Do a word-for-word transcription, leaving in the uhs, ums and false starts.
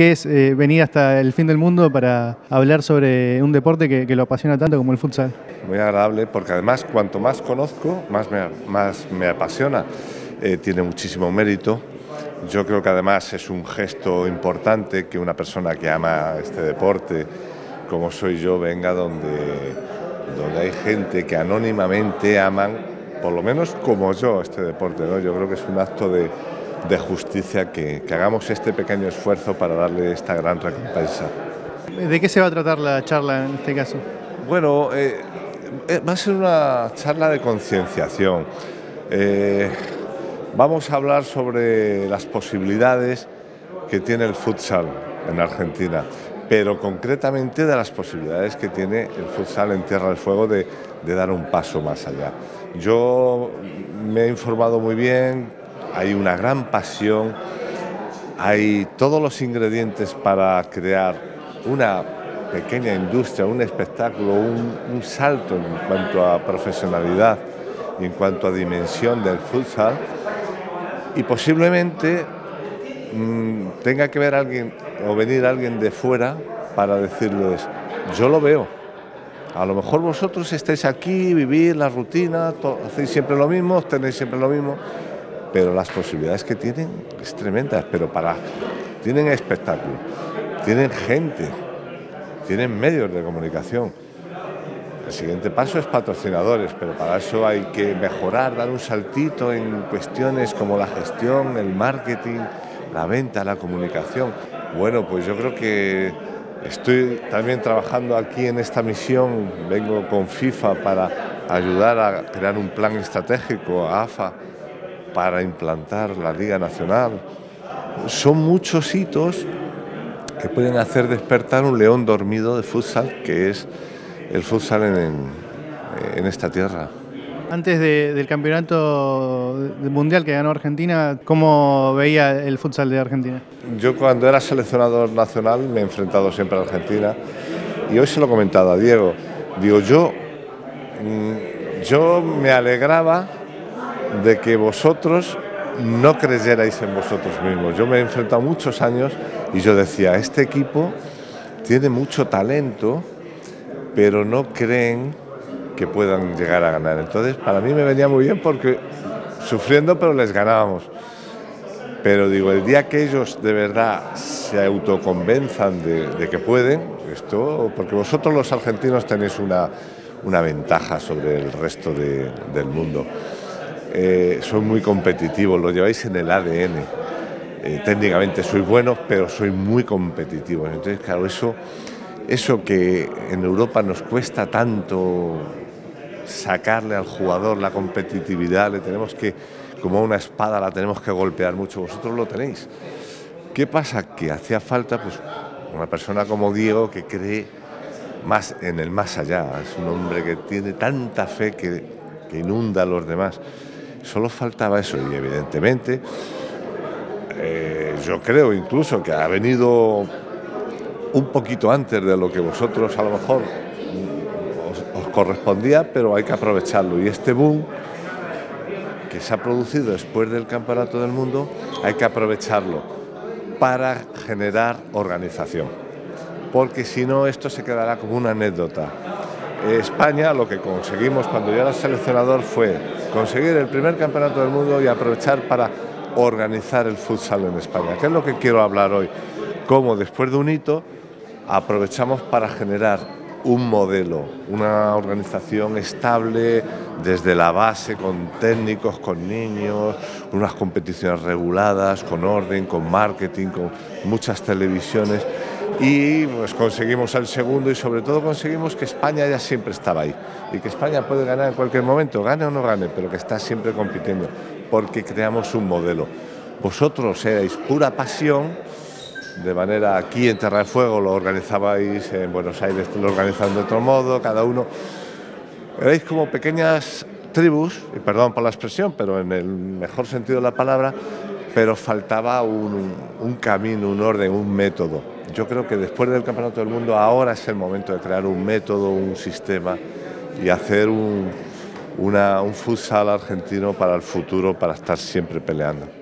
qué es eh, venir hasta el fin del mundo para hablar sobre un deporte que, que lo apasiona tanto como el futsal. Muy agradable, porque además cuanto más conozco, más me, más me apasiona. Eh, tiene muchísimo mérito. Yo creo que además es un gesto importante que una persona que ama este deporte, como soy yo, venga donde, donde hay gente que anónimamente aman, por lo menos como yo, este deporte, ¿no? Yo creo que es un acto de, de justicia que, que hagamos este pequeño esfuerzo para darle esta gran recompensa. ¿De qué se va a tratar la charla en este caso? Bueno, eh, va a ser una charla de concienciación. Eh, vamos a hablar sobre las posibilidades que tiene el futsal en Argentina, pero concretamente de las posibilidades que tiene el futsal en Tierra del Fuego de, de dar un paso más allá. Yo me he informado muy bien, hay una gran pasión, hay todos los ingredientes para crear una pequeña industria, un espectáculo, un, un salto en cuanto a profesionalidad y en cuanto a dimensión del futsal, y posiblemente mmm, tenga que ver alguien o venir alguien de fuera para decirles, yo lo veo, a lo mejor vosotros estáis aquí, vivís la rutina, hacéis siempre lo mismo, tenéis siempre lo mismo, pero las posibilidades que tienen es tremendas, pero para, tienen espectáculo, tienen gente, tienen medios de comunicación. El siguiente paso es patrocinadores, pero para eso hay que mejorar, dar un saltito en cuestiones como la gestión, el marketing, la venta, la comunicación. Bueno, pues yo creo que estoy también trabajando aquí en esta misión, vengo con FIFA para ayudar a crear un plan estratégico a AFA para implantar la Liga Nacional. Son muchos hitos que pueden hacer despertar un león dormido de futsal, que es el futsal en, en esta tierra. Antes de, del campeonato mundial que ganó Argentina, ¿cómo veía el futsal de Argentina? Yo cuando era seleccionador nacional me he enfrentado siempre a Argentina y hoy se lo he comentado a Diego. Digo, yo, yo me alegraba de que vosotros no creyerais en vosotros mismos. Yo me he enfrentado muchos años y yo decía, este equipo tiene mucho talento, pero no creen que puedan llegar a ganar. Entonces, para mí me venía muy bien porque sufriendo, pero les ganábamos. Pero digo, el día que ellos de verdad se autoconvenzan de, de que pueden, esto, porque vosotros los argentinos tenéis una, una ventaja sobre el resto de, del mundo. Eh, sois muy competitivos, lo lleváis en el A D N. Eh, técnicamente sois buenos, pero sois muy competitivos. Entonces, claro, eso, eso que en Europa nos cuesta tanto sacarle al jugador la competitividad, le tenemos que, como una espada, la tenemos que golpear mucho, vosotros lo tenéis. ¿Qué pasa? Que hacía falta pues una persona como Diego que cree más en el más allá, es un hombre que tiene tanta fe que, que inunda a los demás. Solo faltaba eso y evidentemente eh, yo creo incluso que ha venido un poquito antes de lo que vosotros a lo mejor os, os correspondía, pero hay que aprovecharlo. Y este boom que se ha producido después del Campeonato del Mundo, hay que aprovecharlo para generar organización. Porque si no, esto se quedará como una anécdota. En España, lo que conseguimos cuando yo era seleccionador fue conseguir el primer Campeonato del Mundo y aprovechar para organizar el futsal en España. ¿Qué es lo que quiero hablar hoy? Cómo después de un hito aprovechamos para generar un modelo, una organización estable desde la base, con técnicos, con niños, unas competiciones reguladas, con orden, con marketing, con muchas televisiones y pues conseguimos el segundo y sobre todo conseguimos que España ya siempre estaba ahí y que España puede ganar en cualquier momento, gane o no gane, pero que está siempre compitiendo porque creamos un modelo. Vosotros erais pura pasión. De manera, aquí en Tierra del Fuego lo organizabais, en Buenos Aires lo organizan de otro modo, cada uno. Erais como pequeñas tribus, y perdón por la expresión, pero en el mejor sentido de la palabra, pero faltaba un, un camino, un orden, un método. Yo creo que después del Campeonato del Mundo ahora es el momento de crear un método, un sistema y hacer un, una, un futsal argentino para el futuro, para estar siempre peleando.